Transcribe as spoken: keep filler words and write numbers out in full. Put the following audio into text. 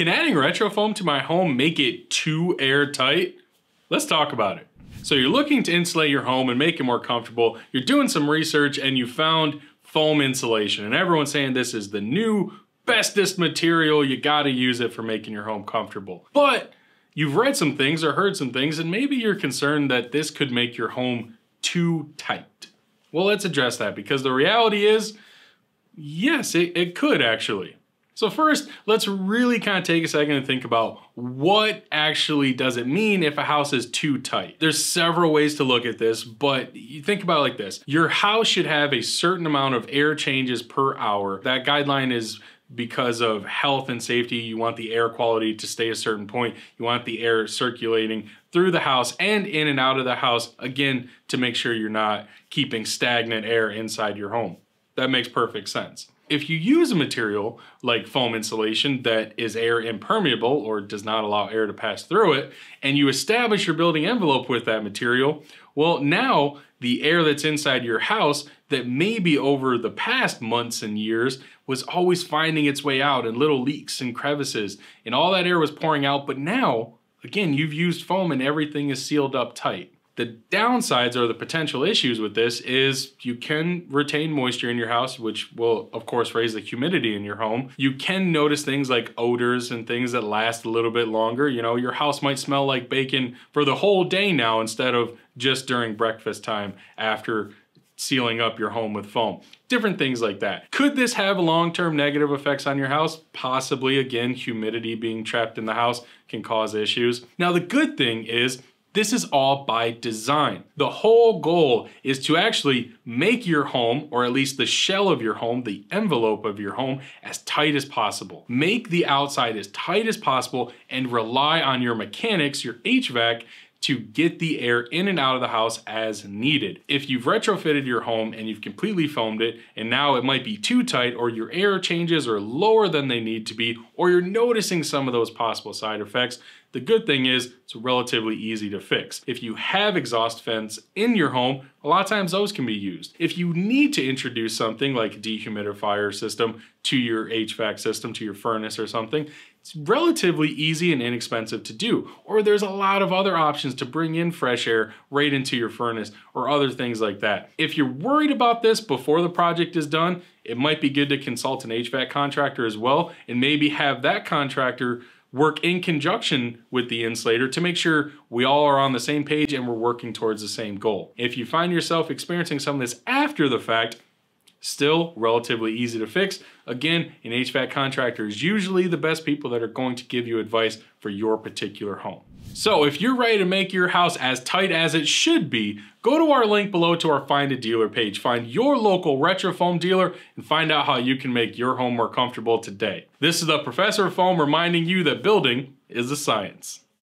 Can adding RetroFoam to my home make it too airtight? Let's talk about it. So you're looking to insulate your home and make it more comfortable. You're doing some research and you found foam insulation, and everyone's saying this is the new bestest material. You gotta use it for making your home comfortable. But you've read some things or heard some things, and maybe you're concerned that this could make your home too tight. Well, let's address that, because the reality is, yes, it, it could actually. So first, let's really kind of take a second and think about what actually does it mean if a house is too tight. There's several ways to look at this, but you think about it like this. Your house should have a certain amount of air changes per hour. That guideline is because of health and safety. You want the air quality to stay a certain point. You want the air circulating through the house and in and out of the house, again, to make sure you're not keeping stagnant air inside your home. That makes perfect sense. If you use a material like foam insulation that is air impermeable or does not allow air to pass through it, and you establish your building envelope with that material, well, now the air that's inside your house that maybe over the past months and years was always finding its way out in little leaks and crevices, and all that air was pouring out, but now, again, you've used foam and everything is sealed up tight. The downsides or the potential issues with this is you can retain moisture in your house, which will of course raise the humidity in your home. You can notice things like odors and things that last a little bit longer. You know, your house might smell like bacon for the whole day now instead of just during breakfast time after sealing up your home with foam. Different things like that. Could this have long-term negative effects on your house? Possibly. Again, humidity being trapped in the house can cause issues. Now, the good thing is this is all by design. The whole goal is to actually make your home, or at least the shell of your home, the envelope of your home, as tight as possible. Make the outside as tight as possible and rely on your mechanics, your H V A C, to get the air in and out of the house as needed. If you've retrofitted your home and you've completely foamed it, and now it might be too tight, or your air changes are lower than they need to be, or you're noticing some of those possible side effects, the good thing is it's relatively easy to fix. If you have exhaust vents in your home, a lot of times those can be used. If you need to introduce something like a dehumidifier system to your H V A C system, to your furnace or something, it's relatively easy and inexpensive to do. Or there's a lot of other options to bring in fresh air right into your furnace or other things like that. If you're worried about this before the project is done, it might be good to consult an H V A C contractor as well, and maybe have that contractor work in conjunction with the insulator to make sure we all are on the same page and we're working towards the same goal. If you find yourself experiencing some of this after the fact, still relatively easy to fix. Again, an H V A C contractor is usually the best people that are going to give you advice for your particular home. So if you're ready to make your house as tight as it should be, go to our link below to our Find a Dealer page. Find your local RetroFoam dealer and find out how you can make your home more comfortable today. This is the Professor of Foam reminding you that building is a science.